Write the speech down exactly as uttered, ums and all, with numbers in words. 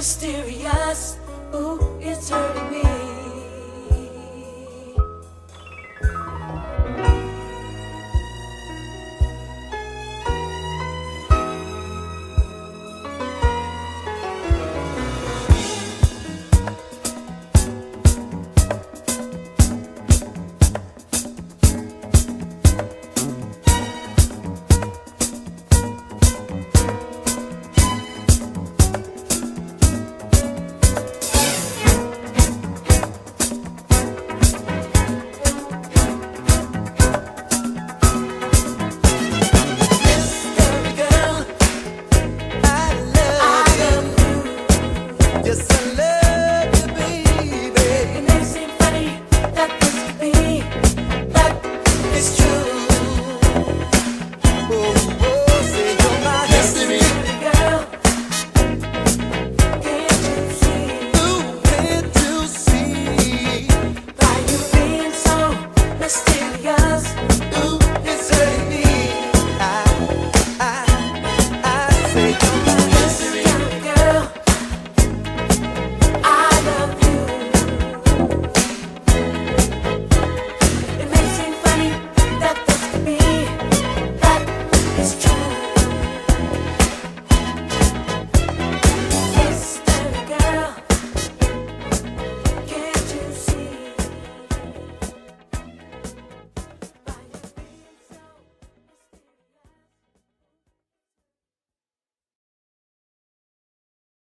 mysterious.